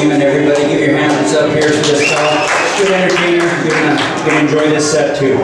Seaman. Everybody give your hands up here for this song. Good entertainer. You're going to enjoy this set too.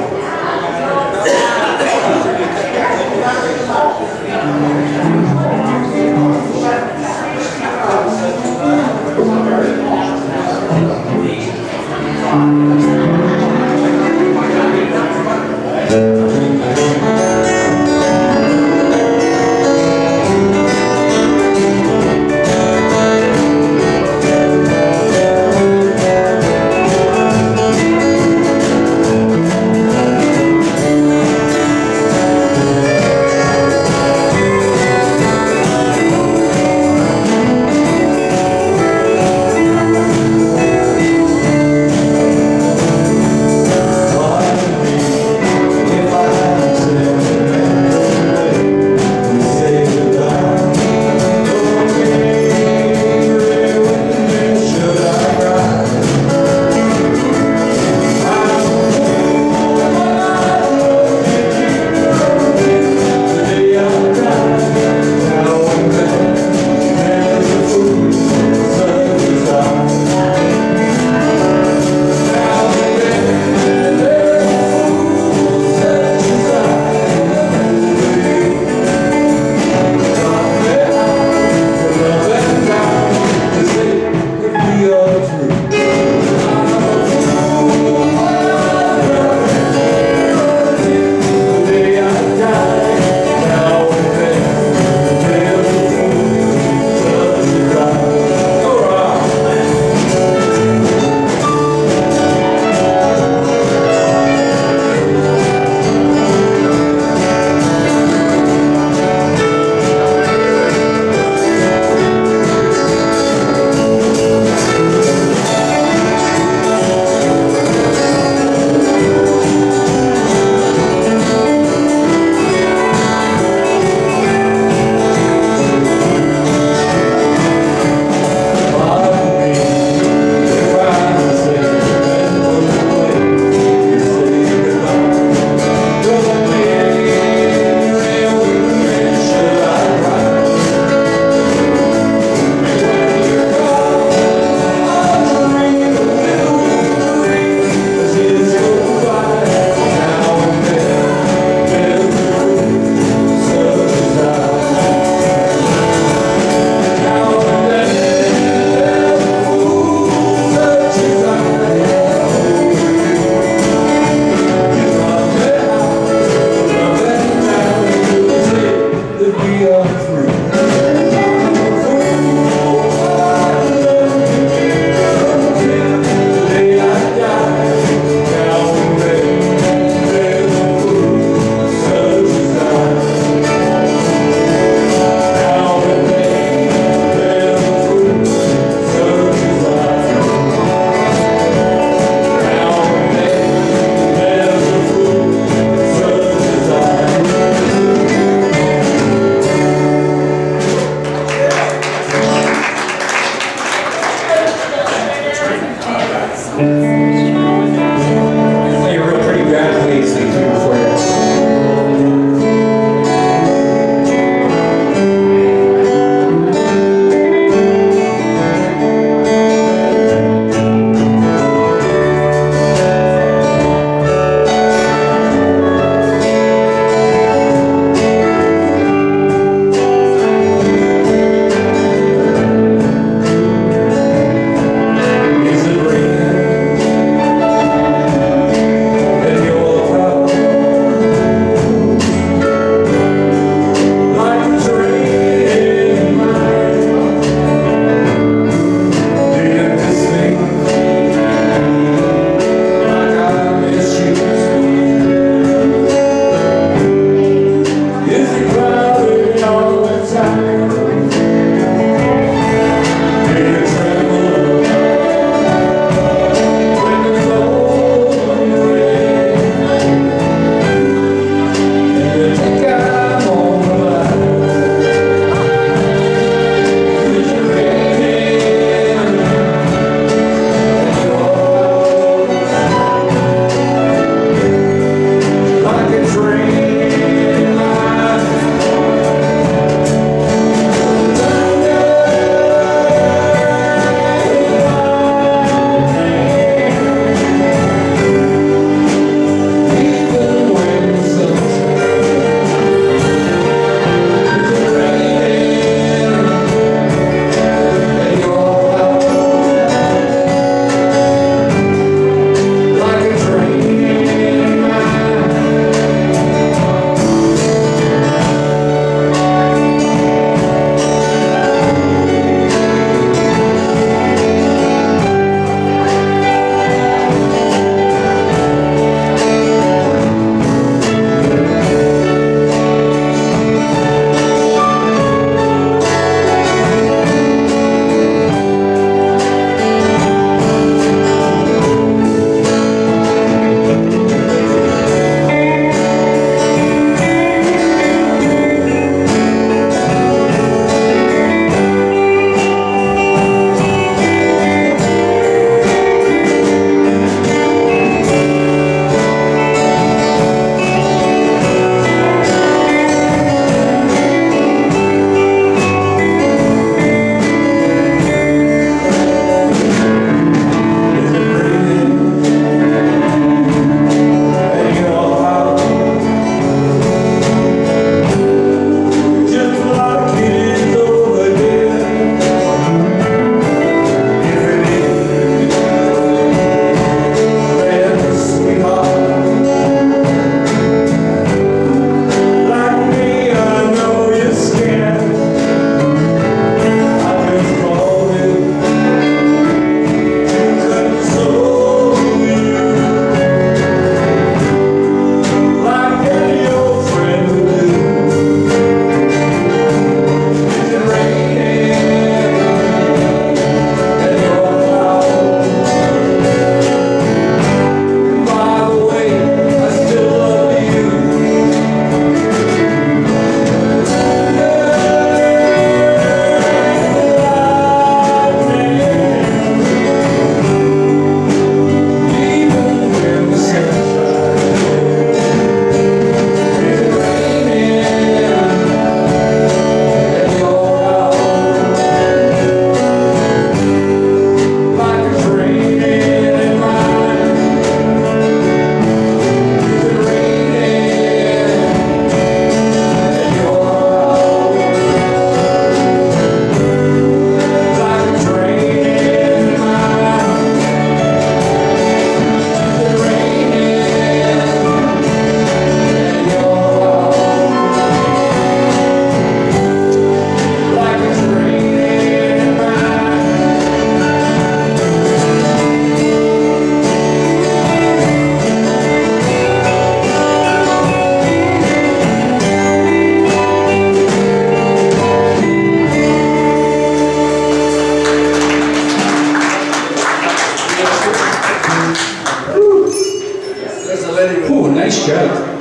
nice jug.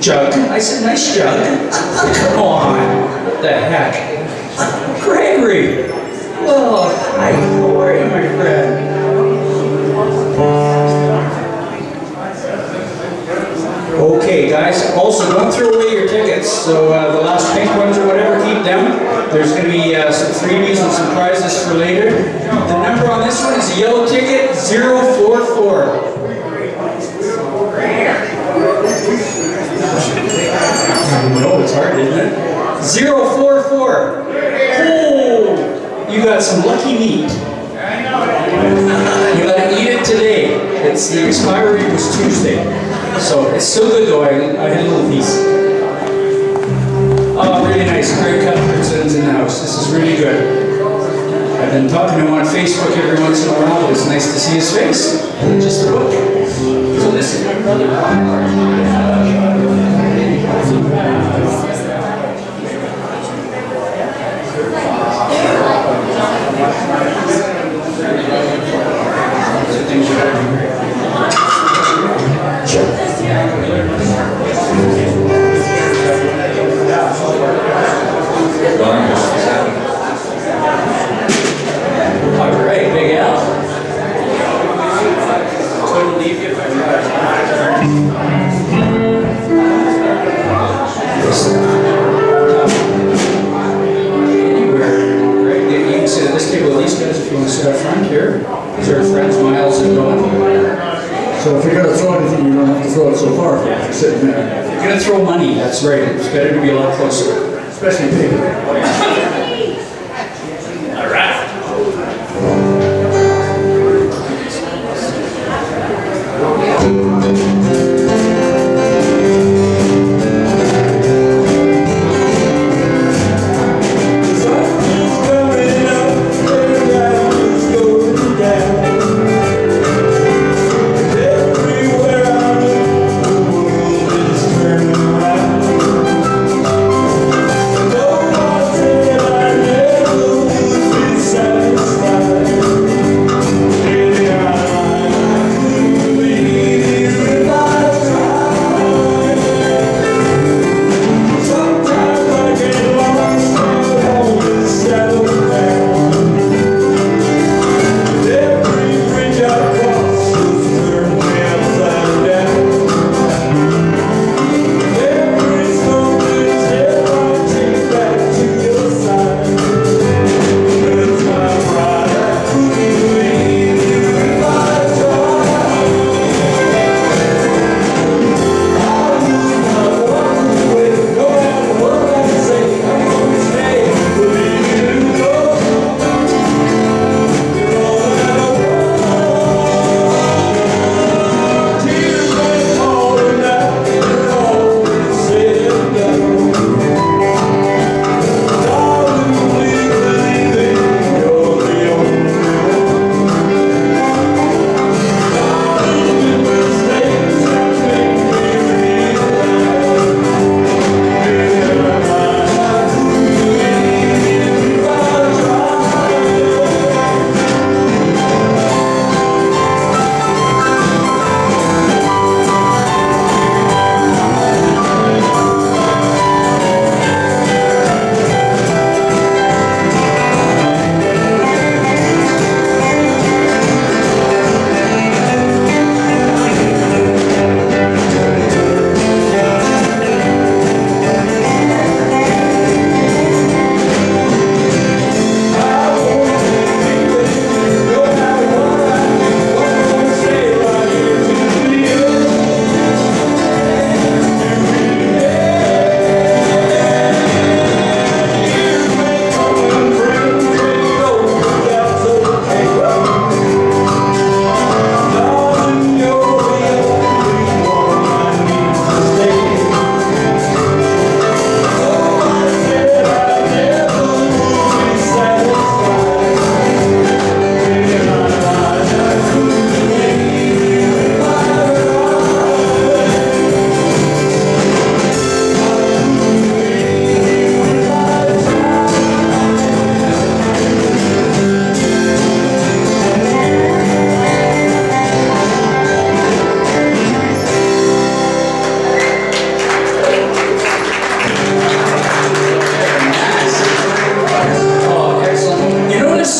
Jug? I said, nice jug? Come on. What the heck? Gregory! Oh, hi. How are you, my friend? Okay, guys. Also, don't throw away your tickets. So the last pink ones or whatever, keep them. There's going to be some freebies and some prizes for later. The number on this one is yellow ticket 044. No, it's hard, isn't it? 044. Oh, you got some lucky meat. You gotta eat it today. It's the expiry was Tuesday, so it's still good though. I had a little piece. Oh, really nice. Greg Cuthbertson's in the house. This is really good. I've been talking to him on Facebook every once in a while. It's nice to see his face. Just a book. So this is my brother. Alright, Big Al. Total leave if sitting there. If you're going to throw money, that's right. It's better to be a lot closer. Especially paper. All right.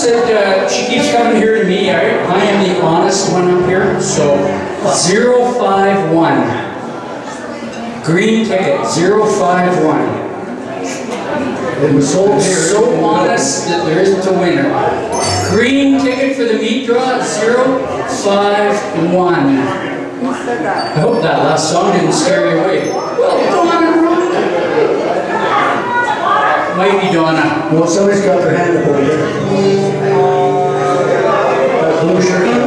said, she keeps coming here to me. I am the honest one up here. So 051. Green ticket, 051. It was so honest that there isn't a winner. Green ticket for the meat draw, 051. I hope that last song didn't scare you away. Well, Donna. Might be Donna. Well, somebody's got their hand up over there. That blue shirt on there.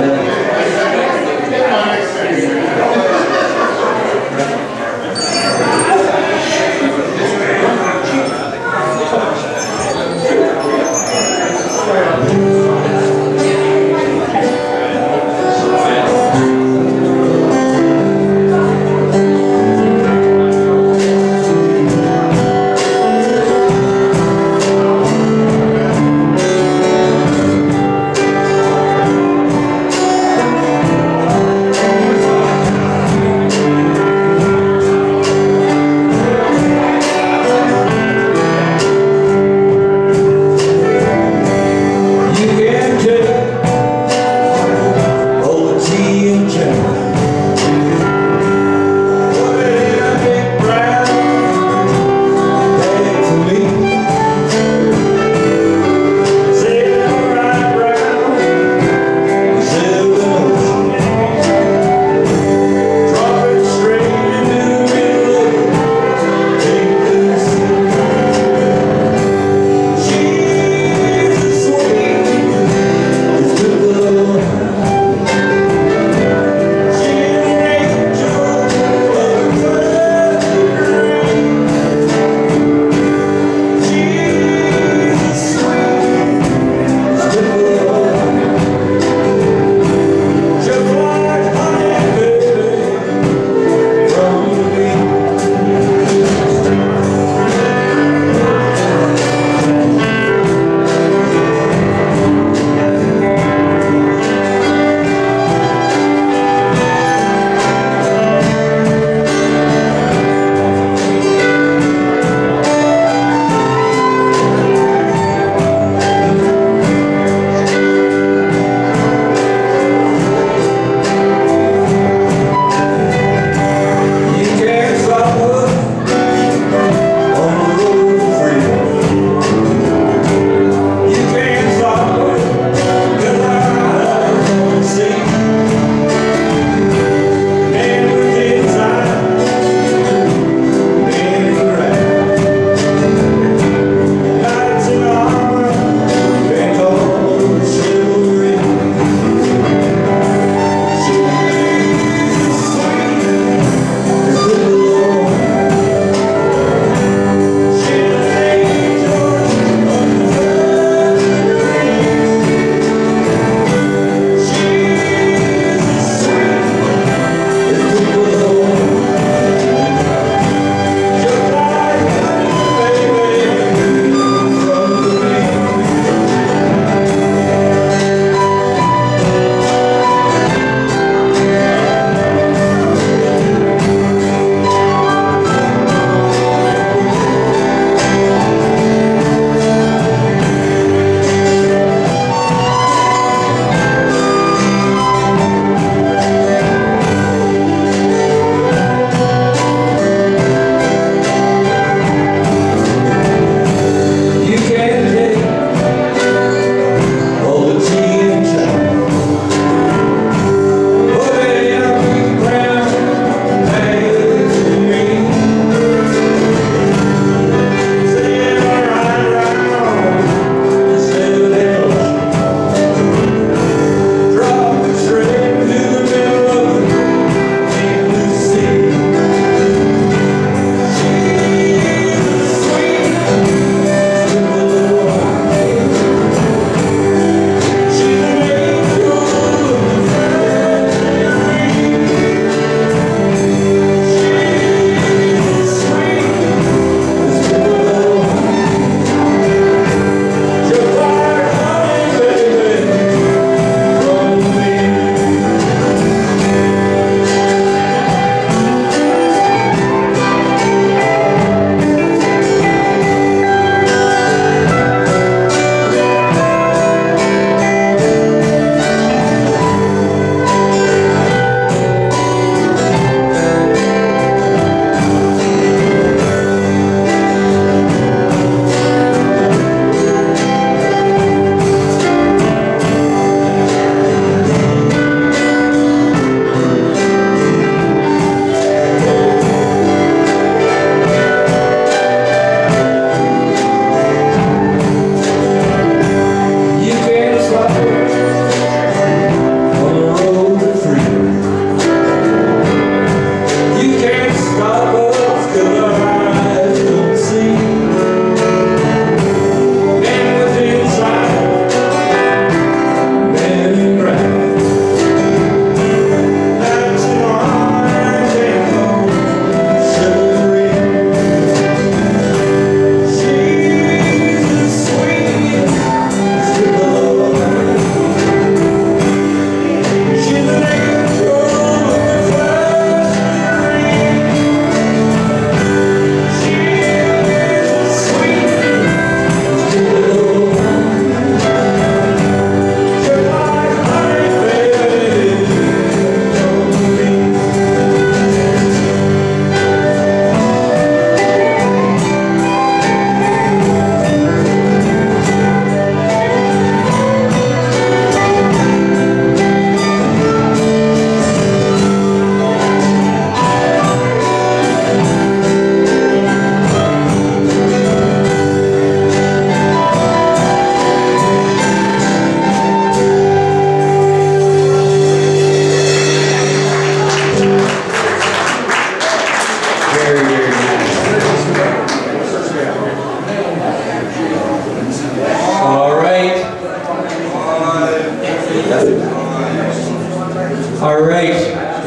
All right,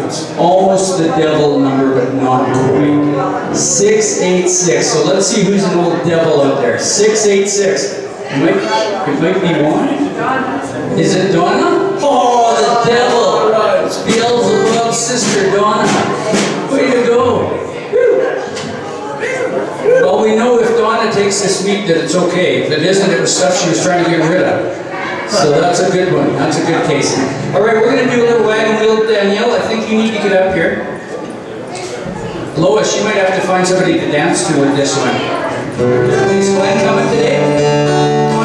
it's almost the devil number, but not quite. 686. So let's see who's an old devil out there. 686. It might be one. Is it Donna? Oh, the devil! It's Beelzebub's sister, Donna. Way to go! Well, we know if Donna takes this meat that it's okay. If it isn't, it was stuff she was trying to get rid of. So that's a good one. That's a good case. All right, we're going to do a little wagon wheel. Danielle, I think you need to get up here. Lois, you might have to find somebody to dance to with this one. Please, Glenn, coming today. Come on,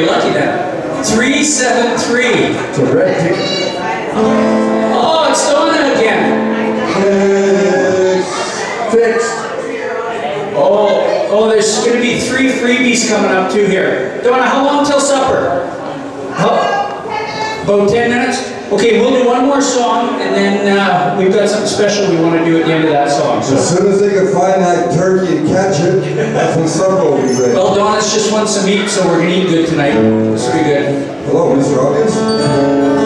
be lucky then. 373. It's a red ticket. Oh, it's Donna again. Fixed. Oh, there's going to be 3 freebies coming up too here. Donna, how long till supper? About 10 minutes? Okay, we'll do one more song, and then we've got something special we want to do at the end of that song. So. As soon as they can find that turkey and catch it, that's when supper will be ready. Well, Donna's just wants some meat, so we're going to eat good tonight. This will be good. Hello, Mr. Obvious.